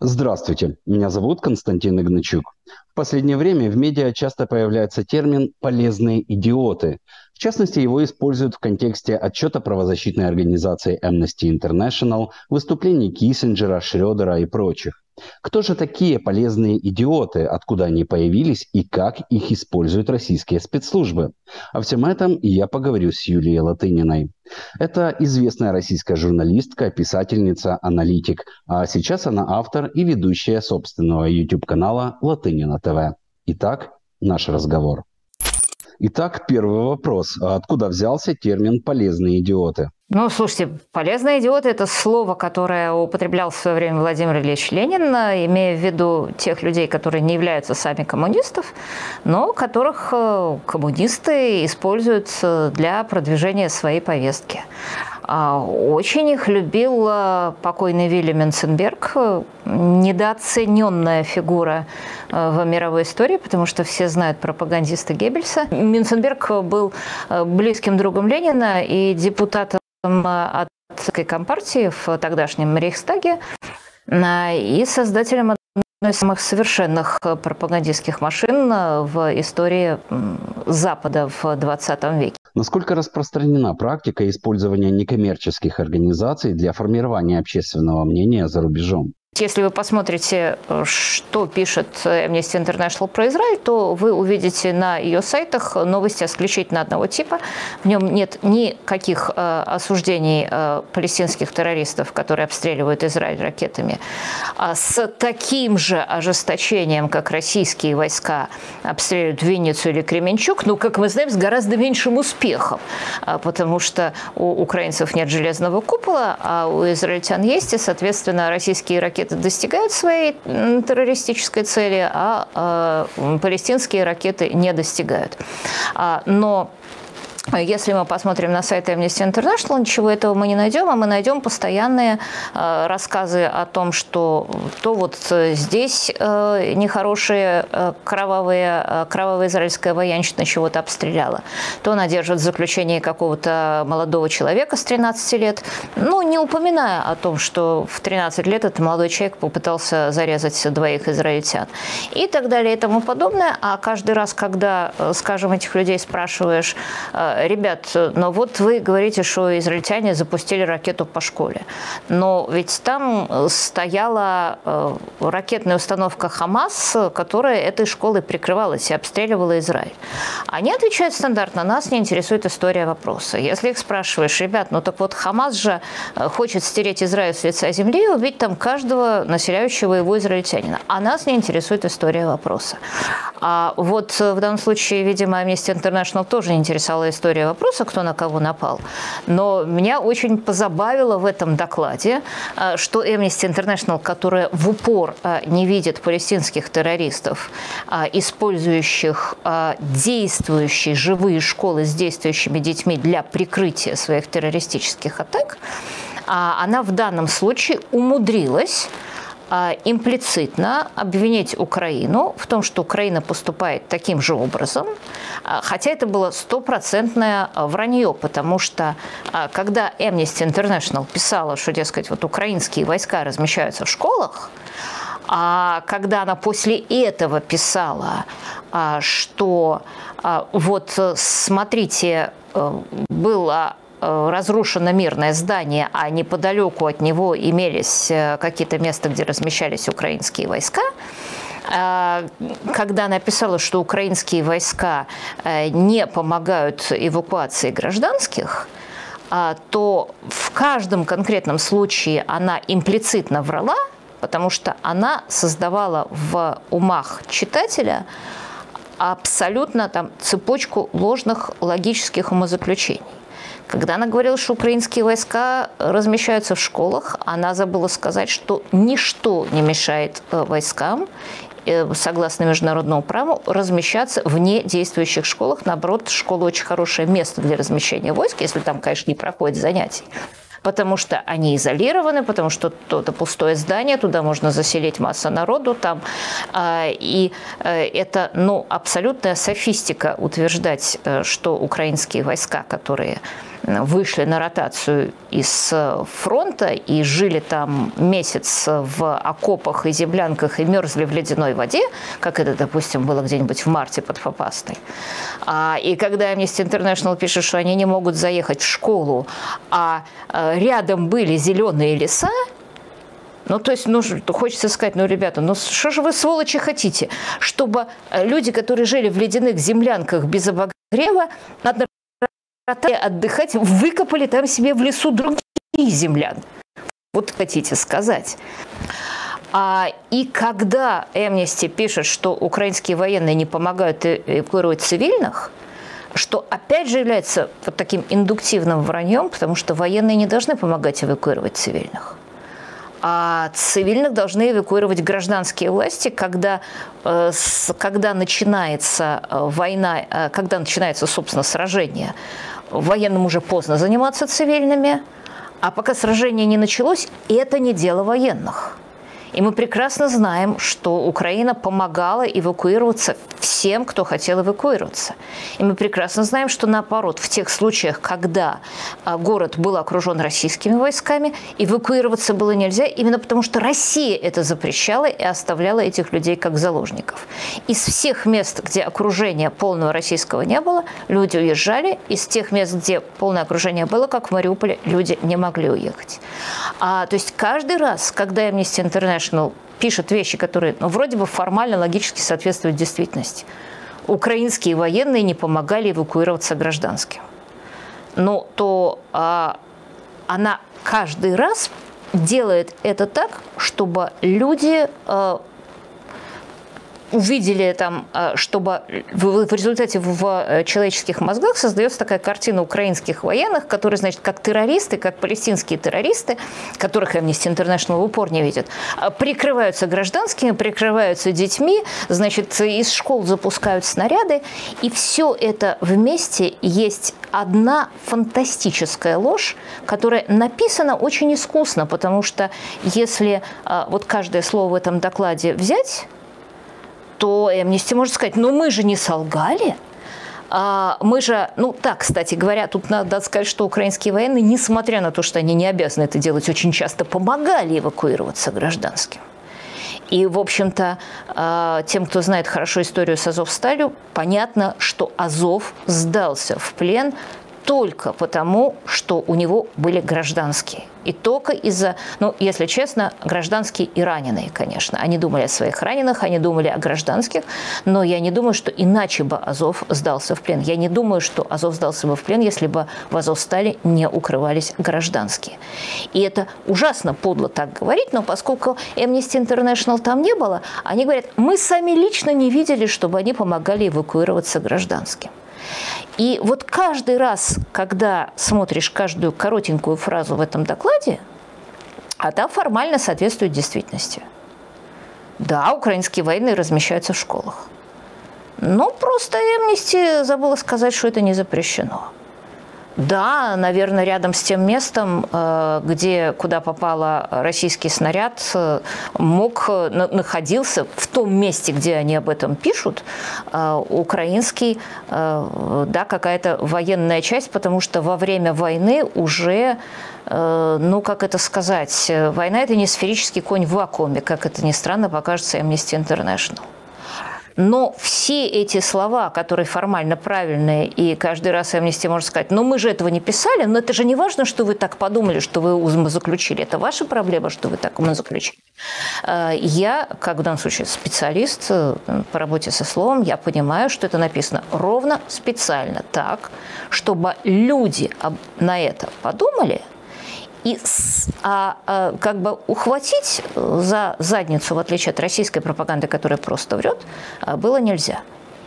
Здравствуйте, меня зовут Константин Игначук. В последнее время в медиа часто появляется термин «полезные идиоты». В частности, его используют в контексте отчета правозащитной организации Amnesty International, выступлений Киссинджера, Шредера и прочих. Кто же такие полезные идиоты, откуда они появились и как их используют российские спецслужбы? О всем этом я поговорю с Юлией Латыниной. Это известная российская журналистка, писательница, аналитик. А сейчас она автор и ведущая собственного YouTube-канала «Латынина ТВ». Итак, наш разговор. Итак, первый вопрос. Откуда взялся термин «полезные идиоты»? Ну, слушайте, «полезные идиоты» – это слово, которое употреблял в свое время Владимир Ильич Ленин, имея в виду тех людей, которые не являются сами коммунистов, но которых коммунисты используют для продвижения своей повестки. Очень их любил покойный Вилли Минценберг, недооцененная фигура в мировой истории, потому что все знают пропагандиста Геббельса. Минценберг был близким другом Ленина и депутатом от компартии в тогдашнем Рейхстаге и создателем одной из самых совершенных пропагандистских машин в истории Запада в 20 веке. Насколько распространена практика использования некоммерческих организаций для формирования общественного мнения за рубежом? Если вы посмотрите, что пишет Amnesty International про Израиль, то вы увидите на ее сайтах новости исключительно одного типа. В нем нет никаких осуждений палестинских террористов, которые обстреливают Израиль ракетами, с таким же ожесточением, как российские войска обстреливают Винницу или Кременчук, но, как мы знаем, с гораздо меньшим успехом, потому что у украинцев нет железного купола, а у израильтян есть, и, соответственно, российские ракеты достигают своей террористической цели, а палестинские ракеты не достигают. Но если мы посмотрим на сайт Amnesty International, ничего этого мы не найдем, а мы найдем постоянные рассказы о том, что то вот здесь нехорошие кровавая израильская военщина чего-то обстреляла, то она держит в заключении какого-то молодого человека с 13 лет, ну, не упоминая о том, что в 13 лет этот молодой человек попытался зарезать двоих израильтян и так далее и тому подобное. А каждый раз, когда, скажем, этих людей спрашиваешь: ребят, но вот вы говорите, что израильтяне запустили ракету по школе. Но ведь там стояла ракетная установка «Хамас», которая этой школой прикрывалась и обстреливала Израиль. Они отвечают стандартно: нас не интересует история вопроса. Если их спрашиваешь: ребят, ну так вот «Хамас» же хочет стереть Израиль с лица земли и убить там каждого населяющего его израильтянина. А нас не интересует история вопроса. А вот в данном случае, видимо, Amnesty International тоже не интересовала история вопроса, кто на кого напал. Но меня очень позабавило в этом докладе, что Amnesty International, которая в упор не видит палестинских террористов, использующих действующие живые школы с действующими детьми для прикрытия своих террористических атак, она в данном случае умудрилась имплицитно обвинить Украину в том, что Украина поступает таким же образом, хотя это было стопроцентное вранье, потому что когда Amnesty International писала, что, дескать, вот украинские войска размещаются в школах, а когда она после этого писала, что вот смотрите, было разрушено мирное здание, а неподалеку от него имелись какие-то места, где размещались украинские войска, когда она писала, что украинские войска не помогают эвакуации гражданских, то в каждом конкретном случае она имплицитно врала, потому что она создавала в умах читателя абсолютно там цепочку ложных логических умозаключений. Когда она говорила, что украинские войска размещаются в школах, она забыла сказать, что ничто не мешает войскам, согласно международному праву, размещаться вне действующих школах. Наоборот, школа очень хорошее место для размещения войск, если там, конечно, не проходит занятий. Потому что они изолированы, потому что это пустое здание, туда можно заселить массу народу. Там. И это, ну, абсолютная софистика утверждать, что украинские войска, которые вышли на ротацию из фронта и жили там месяц в окопах и землянках и мерзли в ледяной воде, как это, допустим, было где-нибудь в марте под Попасной. И когда Amnesty International пишет, что они не могут заехать в школу, а рядом были зеленые леса, ну, то есть, ну, хочется сказать, ну, ребята, ну, что же вы, сволочи, хотите? Чтобы люди, которые жили в ледяных землянках без обогрева, надо отдыхать, выкопали там себе в лесу другие землян. Вот хотите сказать. И когда Amnesty пишет, что украинские военные не помогают эвакуировать цивильных, что опять же является вот таким индуктивным враньем, потому что военные не должны помогать эвакуировать цивильных. А цивильных должны эвакуировать гражданские власти, когда начинается война, когда начинается, собственно, сражение. Военным уже поздно заниматься цивильными, а пока сражение не началось, это не дело военных. И мы прекрасно знаем, что Украина помогала эвакуироваться всем, кто хотел эвакуироваться. И мы прекрасно знаем, что наоборот, в тех случаях, когда город был окружен российскими войсками, эвакуироваться было нельзя, именно потому что Россия это запрещала и оставляла этих людей как заложников. Из всех мест, где окружения полного российского не было, люди уезжали. Из тех мест, где полное окружение было, как в Мариуполе, люди не могли уехать. То есть каждый раз, когда Amnesty International пишет вещи, которые, ну, вроде бы формально, логически соответствуют действительности. Украинские военные не помогали эвакуироваться гражданским. Но то она каждый раз делает это так, чтобы люди увидели там, чтобы в результате в человеческих мозгах создается такая картина украинских военных, которые, значит, как террористы, как палестинские террористы, которых Amnesty International в упор не видит, прикрываются гражданскими, прикрываются детьми, значит, из школ запускают снаряды. И все это вместе есть одна фантастическая ложь, которая написана очень искусно, потому что если вот каждое слово в этом докладе взять, то Amnesty может сказать, ну мы же не солгали, мы же, ну так, кстати говоря, тут надо сказать, что украинские военные, несмотря на то, что они не обязаны это делать, очень часто помогали эвакуироваться гражданским. И, в общем-то, тем, кто знает хорошо историю с Азов-Сталью, понятно, что Азов сдался в плен только потому, что у него были гражданские. И только из-за, ну, если честно, гражданские и раненые, конечно. Они думали о своих раненых, они думали о гражданских, но я не думаю, что иначе бы Азов сдался в плен. Я не думаю, что Азов сдался бы в плен, если бы в Азовстали не укрывались гражданские. И это ужасно подло так говорить, но поскольку Amnesty International там не было, они говорят, мы сами лично не видели, чтобы они помогали эвакуироваться гражданским. И вот каждый раз, когда смотришь каждую коротенькую фразу в этом докладе, она формально соответствует действительности. Да, украинские военные размещаются в школах. Но просто Amnesty забыла сказать, что это не запрещено. Да, наверное, рядом с тем местом, куда попал российский снаряд, находился в том месте, где они об этом пишут, украинский, да, какая-то военная часть, потому что во время войны уже, ну, как это сказать, война – это не сферический конь в вакууме, как это ни странно покажется Amnesty International. Но все эти слова, которые формально правильные, и каждый раз Amnesty может сказать, ну мы же этого не писали, но это же не важно, что вы так подумали, что вы умозаключили. Это ваша проблема, что вы так умозаключили. Я, как в данном случае специалист по работе со словом, я понимаю, что это написано ровно специально так, чтобы люди на это подумали, и как бы ухватить за задницу, в отличие от российской пропаганды, которая просто врет, было нельзя.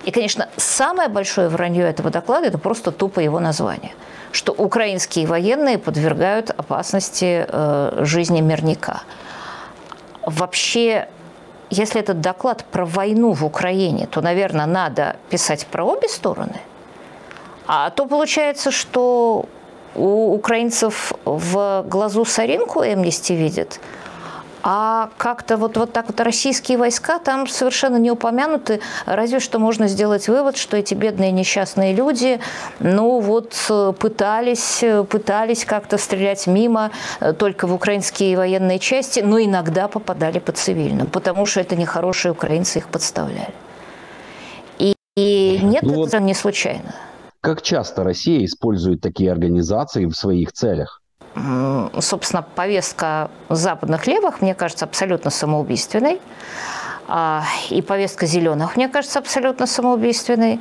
И, конечно, самое большое вранье этого доклада – это просто тупо его название. Что украинские военные подвергают опасности жизни мирника. Вообще, если этот доклад про войну в Украине, то, наверное, надо писать про обе стороны. А то получается, что у украинцев в глазу соринку Amnesty видит, А как-то вот так вот российские войска там совершенно не упомянуты, разве что можно сделать вывод, что эти бедные несчастные люди, ну вот, пытались как-то стрелять мимо только в украинские военные части, но иногда попадали по цивильным, потому что это нехорошие украинцы, их подставляли. И нет, ну, это не случайно. Как часто Россия использует такие организации в своих целях? Собственно, повестка западных левых, мне кажется, абсолютно самоубийственной. И повестка зеленых, мне кажется, абсолютно самоубийственной.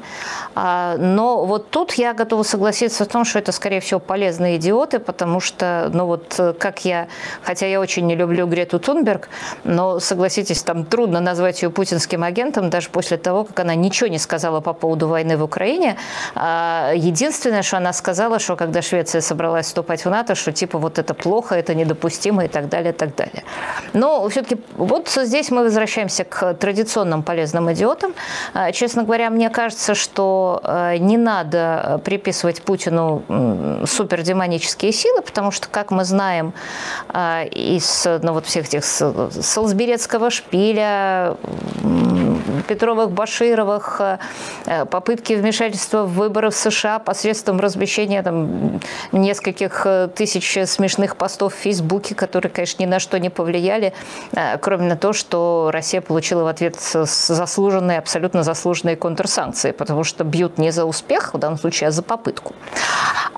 Но вот тут я готова согласиться в том, что это, скорее всего, полезные идиоты, потому что, ну вот, как я, хотя я очень не люблю Грету Тунберг, но, согласитесь, там трудно назвать ее путинским агентом, даже после того, как она ничего не сказала по поводу войны в Украине. Единственное, что она сказала, что когда Швеция собралась вступать в НАТО, что типа вот это плохо, это недопустимо и так далее, и так далее. Но все-таки вот здесь мы возвращаемся к традиционным полезным идиотам. Честно говоря, мне кажется, что не надо приписывать Путину супердемонические силы, потому что, как мы знаем из, ну, вот всех этих Солсберецкого шпиля, Петровых, Башировых, попытки вмешательства в выборы в США посредством размещения там нескольких тысяч смешных постов в Фейсбуке, которые, конечно, ни на что не повлияли, кроме на то, что Россия получила в ответ заслуженные, абсолютно заслуженные контрсанкции, потому что бьют не за успех, в данном случае, а за попытку.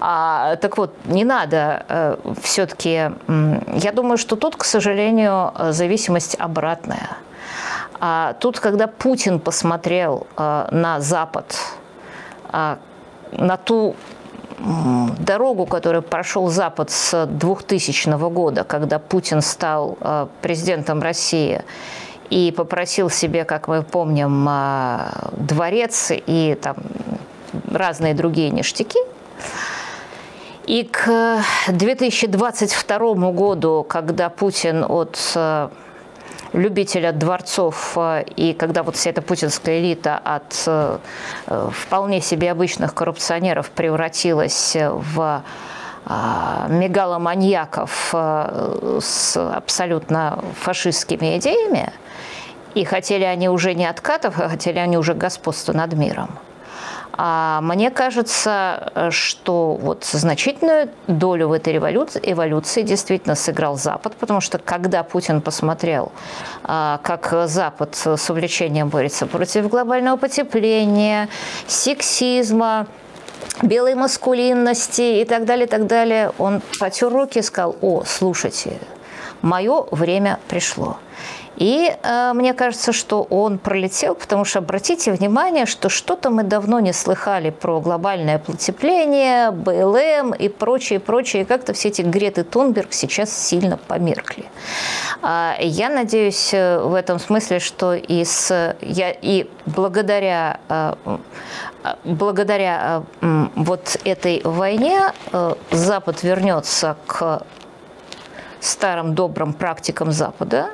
Так вот, не надо все-таки... Я думаю, что тут, к сожалению, зависимость обратная. Тут, когда Путин посмотрел на Запад, на ту дорогу, которую прошел Запад с 2000 года, когда Путин стал президентом России и попросил себе, как мы помним, дворец и там разные другие ништяки, и к 2022 году, когда Путин от любителя дворцов, и когда вот вся эта путинская элита от вполне себе обычных коррупционеров превратилась в мегаломаньяков с абсолютно фашистскими идеями, и хотели они уже не откатов, а хотели они уже господства над миром. А мне кажется, что вот значительную долю в этой эволюции действительно сыграл Запад, потому что когда Путин посмотрел, как Запад с увлечением борется против глобального потепления, сексизма, белой маскулинности и так далее, он потер руки и сказал: «О, слушайте, мое время пришло». И мне кажется, что он пролетел, потому что обратите внимание, что что-то мы давно не слыхали про глобальное потепление, БЛМ и прочее, прочее. И как-то все эти Греты Тунберг сейчас сильно померкли. Я надеюсь в этом смысле, что благодаря вот этой войне Запад вернется к старым добрым практикам Запада.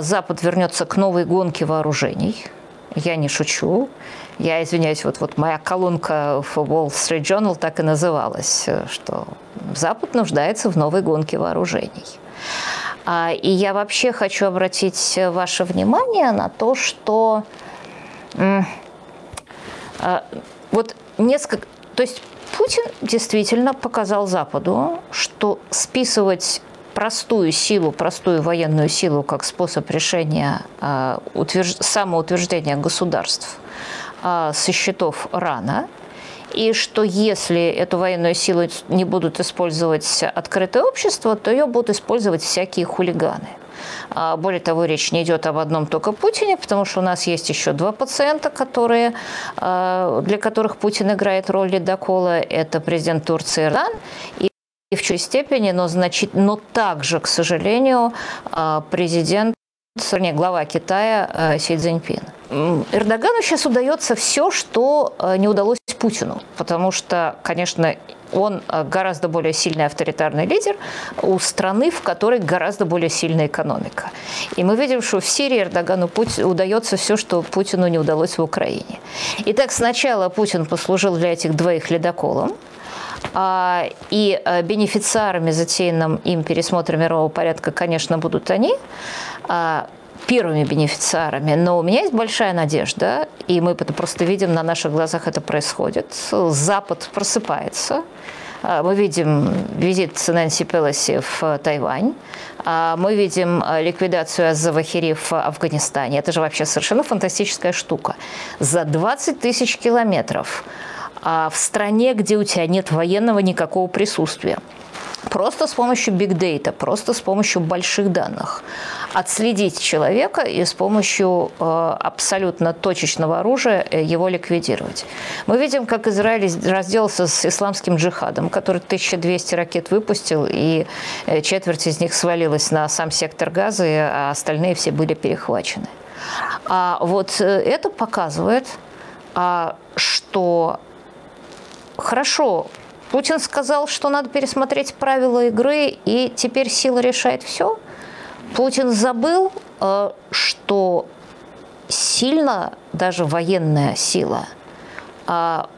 Запад вернется к новой гонке вооружений. Я не шучу. Я извиняюсь, вот моя колонка в Wall Street Journal так и называлась, что Запад нуждается в новой гонке вооружений. И я вообще хочу обратить ваше внимание на то, что вот несколько... То есть Путин действительно показал Западу, что списывать простую силу, простую военную силу как способ решения самоутверждения государств со счетов рано, и что если эту военную силу не будут использовать открытое общество, то ее будут использовать всякие хулиганы. Более того, речь не идет об одном только Путине, потому что у нас есть еще два пациента, для которых Путин играет роль ледокола. Это президент Турции Эрдоган и в чьей степени, но также, к сожалению, глава Китая Си Цзиньпин. Эрдогану сейчас удается все, что не удалось Путину, потому что, конечно, он гораздо более сильный авторитарный лидер у страны, в которой гораздо более сильная экономика. И мы видим, что в Сирии Эрдогану удается все, что Путину не удалось в Украине. Итак, сначала Путин послужил для этих двоих ледоколом, И бенефициарами затеянным им пересмотра мирового порядка, конечно, будут они, первыми бенефициарами. Но у меня есть большая надежда, и мы это просто видим, на наших глазах это происходит. Запад просыпается. Мы видим визит Нэнси Пелоси в Тайвань. Мы видим ликвидацию Азавахири в Афганистане. Это же вообще совершенно фантастическая штука. За 20 тысяч километров в стране, где у тебя нет военного никакого присутствия. Просто с помощью бигдейта, просто с помощью больших данных отследить человека и с помощью абсолютно точечного оружия его ликвидировать. Мы видим, как Израиль разделался с исламским джихадом, который 1200 ракет выпустил, и четверть из них свалилась на сам сектор Газы, а остальные все были перехвачены. А вот это показывает, что хорошо, Путин сказал, что надо пересмотреть правила игры, и теперь сила решает все. Путин забыл, что сильно, даже военная сила,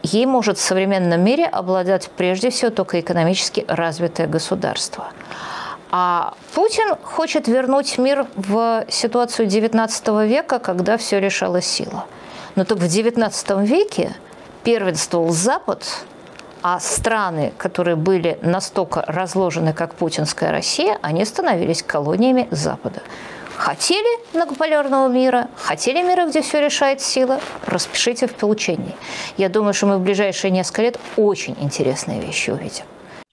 ей может в современном мире обладать прежде всего только экономически развитое государство. А Путин хочет вернуть мир в ситуацию XIX века, когда все решала сила. Но только в XIX веке первенствовал Запад, а страны, которые были настолько разложены, как путинская Россия, они становились колониями Запада. Хотели многополярного мира, хотели мира, где все решает сила, распишите в получении. Я думаю, что мы в ближайшие несколько лет очень интересные вещи увидим.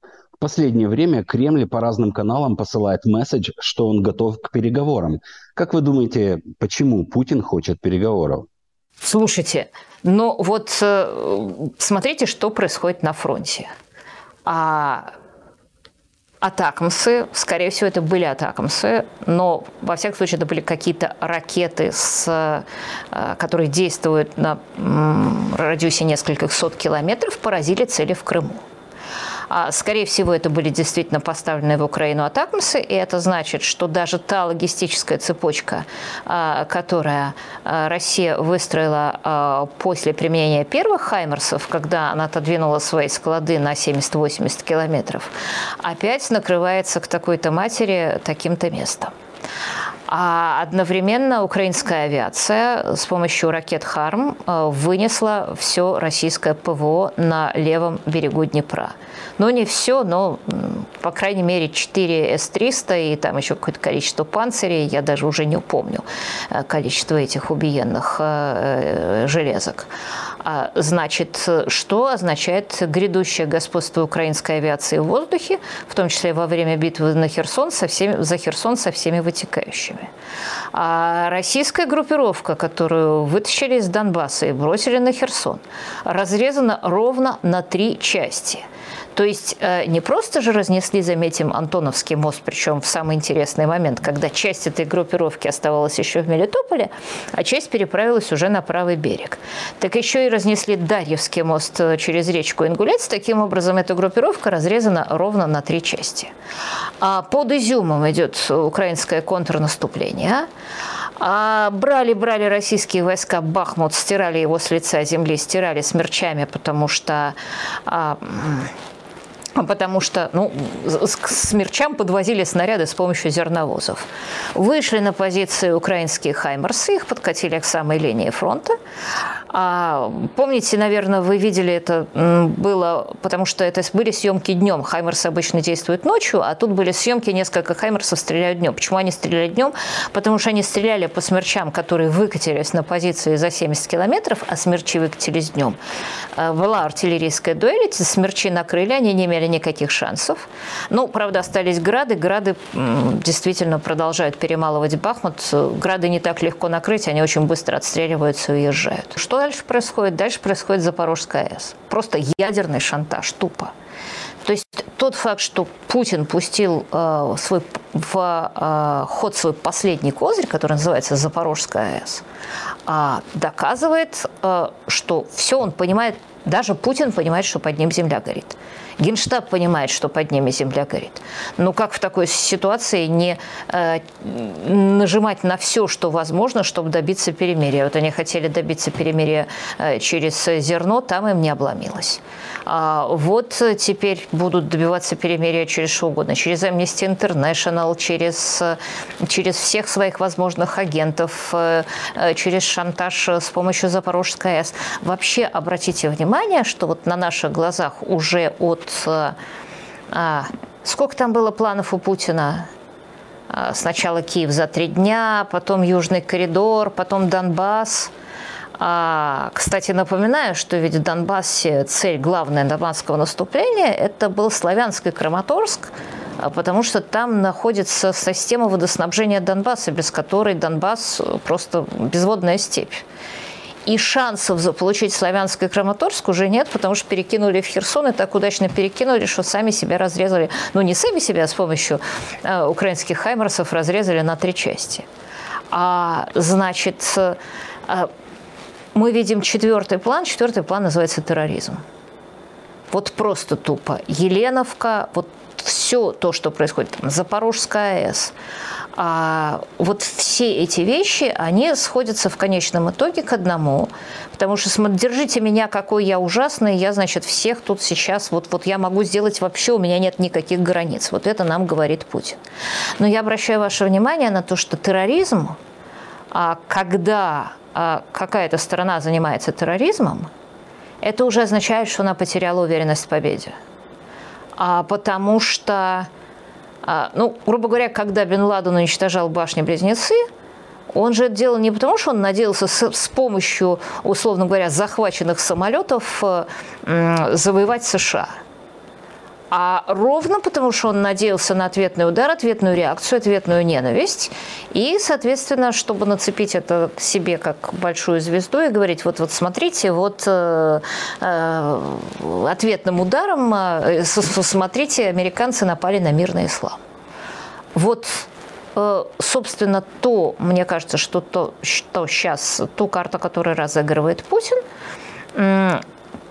В последнее время Кремль по разным каналам посылает месседж, что он готов к переговорам. Как вы думаете, почему Путин хочет переговоров? Слушайте, ну вот смотрите, что происходит на фронте. Атакамсы, скорее всего, это были атакамсы, но, во всяком случае, это были какие-то ракеты, которые действуют на радиусе нескольких сот километров, поразили цели в Крыму. Скорее всего, это были действительно поставленные в Украину атакамсы, и это значит, что даже та логистическая цепочка, которая Россия выстроила после применения первых «Хаймерсов», когда она отодвинула свои склады на 70-80 километров, опять накрывается к такой-то матери таким-то местом. А одновременно украинская авиация с помощью ракет «Харм» вынесла все российское ПВО на левом берегу Днепра. Ну, не все, но, по крайней мере, 4 С-300 и там еще какое-то количество панцирей, я даже уже не помню количество этих убиенных железок. Значит, что означает грядущее господство украинской авиации в воздухе, в том числе во время битвы на Херсон, за Херсон со всеми вытекающими. А российская группировка, которую вытащили из Донбасса и бросили на Херсон, разрезана ровно на 3 части. То есть не просто же разнесли, заметим, Антоновский мост, причем в самый интересный момент, когда часть этой группировки оставалась еще в Мелитополе, а часть переправилась уже на правый берег. Так еще и разнесли Дарьевский мост через речку Ингулец. Таким образом, эта группировка разрезана ровно на 3 части. А под Изюмом идет украинское контрнаступление. Брали-брали российские войска Бахмут, стирали его с лица земли, стирали смерчами, потому что ну, к смерчам подвозили снаряды с помощью зерновозов. Вышли на позиции украинские «Хаймерсы», их подкатили к самой линии фронта. Помните, наверное, вы видели, это было, потому что это были съемки днем. «Хаймерсы» обычно действуют ночью, а тут были съемки, несколько «Хаймерсов» стреляют днем. Почему они стреляли днем? Потому что они стреляли по смерчам, которые выкатились на позиции за 70 километров, а смерчи выкатились днем. Была артиллерийская дуэль, эти смерчи накрыли, они не имели никаких шансов. Ну, правда, остались грады. Грады действительно продолжают перемалывать Бахмут. Грады не так легко накрыть, они очень быстро отстреливаются и уезжают. Что дальше происходит? Дальше происходит Запорожская АЭС. Просто ядерный шантаж, тупо. То есть тот факт, что Путин пустил в ход свой последний козырь, который называется Запорожская АЭС, доказывает, что все он понимает Даже Путин понимает, что под ним земля горит. Генштаб понимает, что под ними земля горит. Но как в такой ситуации не нажимать на все, что возможно, чтобы добиться перемирия? Вот они хотели добиться перемирия через зерно, там им не обломилось. А вот теперь будут добиваться перемирия через что угодно. Через Amnesty International, через всех своих возможных агентов, через шантаж с помощью Запорожской АЭС. Вообще, обратите внимание, что вот на наших глазах уже от... сколько там было планов у Путина? Сначала Киев за 3 дня, потом Южный коридор, потом Донбасс. Кстати, напоминаю, что ведь в Донбассе цель главная донбасского наступления – это был Славянск и Краматорск, потому что там находится система водоснабжения Донбасса, без которой Донбасс просто безводная степь. И шансов заполучить Славянск и Краматорск уже нет, потому что перекинули в Херсон и так удачно перекинули, что сами себя разрезали. Ну, не сами себя, а с помощью украинских хаймерсов разрезали на 3 части. Значит, мы видим 4-й план. 4-й план называется терроризм. Вот просто тупо. Еленовка, вот все то, что происходит, там, Запорожская АЭС. Вот все эти вещи, они сходятся в конечном итоге к одному. Потому что держите меня, какой я ужасный, я, значит, всех тут сейчас, вот я могу сделать вообще, у меня нет никаких границ. Вот это нам говорит Путин. Но я обращаю ваше внимание на то, что терроризм, когда какая-то сторона занимается терроризмом, это уже означает, что она потеряла уверенность в победе. Потому что, ну, грубо говоря, когда Бен Ладен уничтожал башни-близнецы, он же это делал не потому, что он надеялся с помощью, условно говоря, захваченных самолетов завоевать США. А ровно потому, что он надеялся на ответный удар, ответную реакцию, ответную ненависть. И, соответственно, чтобы нацепить это к себе как большую звезду и говорить, вот смотрите, ответным ударом, смотрите, американцы напали на мирный ислам. Вот, собственно, мне кажется, что сейчас, ту карту, которую разыгрывает Путин,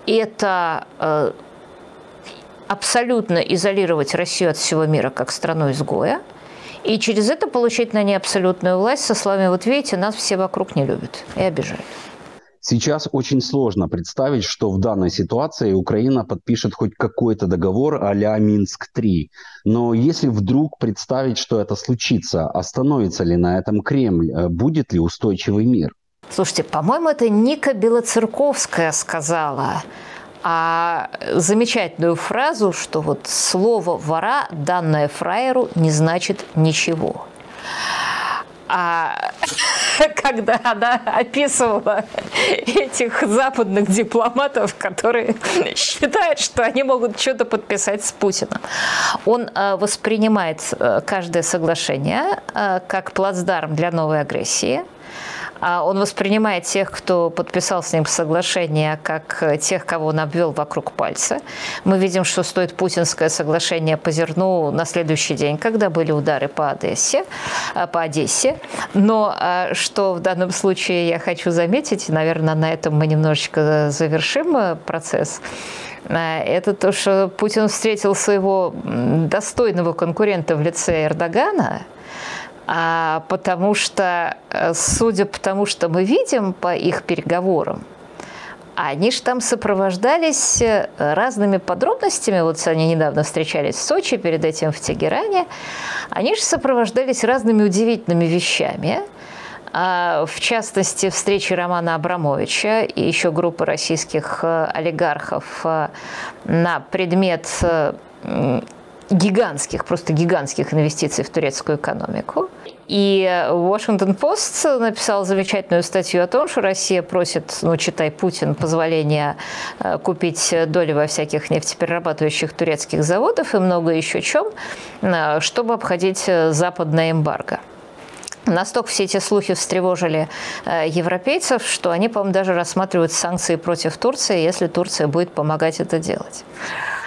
это... абсолютно изолировать Россию от всего мира как страну-изгоя, и через это получить на ней абсолютную власть со словами «Вот видите, нас все вокруг не любят и обижают». Сейчас очень сложно представить, что в данной ситуации Украина подпишет хоть какой-то договор а-ля Минск-3. Но если вдруг представить, что это случится, остановится ли на этом Кремль, будет ли устойчивый мир? Слушайте, по-моему, это Ника Белоцерковская сказала замечательную фразу, что вот слово вора, данное фраеру, не значит ничего. Когда она описывала этих западных дипломатов, которые считают, что они могут что-то подписать с Путиным. Он воспринимает каждое соглашение как плацдарм для новой агрессии. Он воспринимает тех, кто подписал с ним соглашение, как тех, кого он обвел вокруг пальца. Мы видим, что стоит путинское соглашение по зерну на следующий день, когда были удары по Одессе. Но что в данном случае я хочу заметить, наверное, на этом мы немножечко завершим процесс, это то, что Путин встретил своего достойного конкурента в лице Эрдогана. Потому что, судя по тому, что мы видим по их переговорам, они же там сопровождались разными подробностями. Вот они недавно встречались в Сочи, перед этим в Тегеране. Они же сопровождались разными удивительными вещами. В частности, встречи Романа Абрамовича и еще группы российских олигархов на предмет гигантских, просто гигантских инвестиций в турецкую экономику. И Washington Post написал замечательную статью о том, что Россия просит, ну, читай, Путин, позволения купить доли во всяких нефтеперерабатывающих турецких заводах и много еще чем, чтобы обходить западное эмбарго. Настолько все эти слухи встревожили европейцев, что они, по-моему, даже рассматривают санкции против Турции, если Турция будет помогать это делать.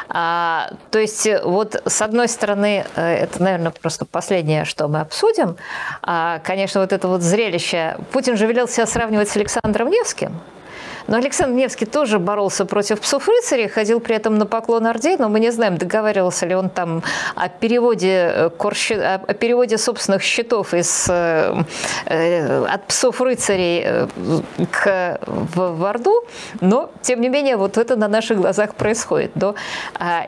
То есть, вот с одной стороны, это, наверное, просто последнее, что мы обсудим. Конечно, вот это вот зрелище. Путин же велел себя сравнивать с Александром Невским. Но Александр Невский тоже боролся против псов-рыцарей, ходил при этом на поклон ордей, но мы не знаем, договаривался ли он там о переводе собственных счетов от псов-рыцарей в Орду, но, тем не менее, вот это на наших глазах происходит. Но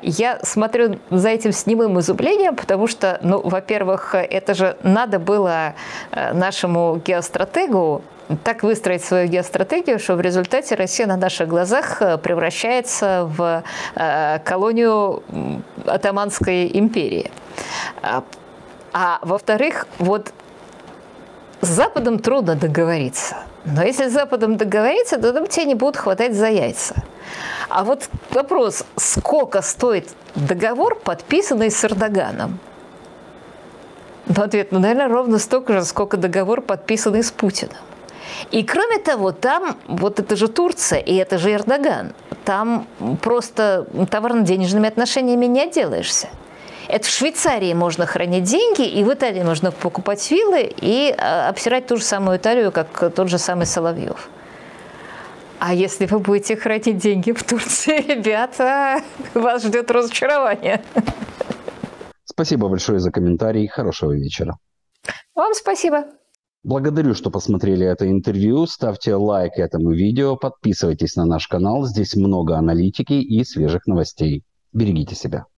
я смотрю за этим с немым изумлением, потому что, ну, во-первых, это же надо было нашему геостратегу так выстроить свою геостратегию, что в результате Россия на наших глазах превращается в колонию Отоманской империи. А во-вторых, вот с Западом трудно договориться. Но если с Западом договориться, то там тебе не будут хватать за яйца. А вот вопрос, сколько стоит договор, подписанный с Эрдоганом? Ну, ответ, ну, наверное, ровно столько же, сколько договор, подписанный с Путиным. И кроме того, там, вот это же Турция, и это же Эрдоган, там просто товарно-денежными отношениями не отделаешься. Это в Швейцарии можно хранить деньги, и в Италии можно покупать виллы и обсирать ту же самую Италию, как тот же самый Соловьев. А если вы будете хранить деньги в Турции, ребята, вас ждет разочарование. Спасибо большое за комментарий. Хорошего вечера. Вам спасибо. Благодарю, что посмотрели это интервью. Ставьте лайк этому видео, подписывайтесь на наш канал. Здесь много аналитики и свежих новостей. Берегите себя.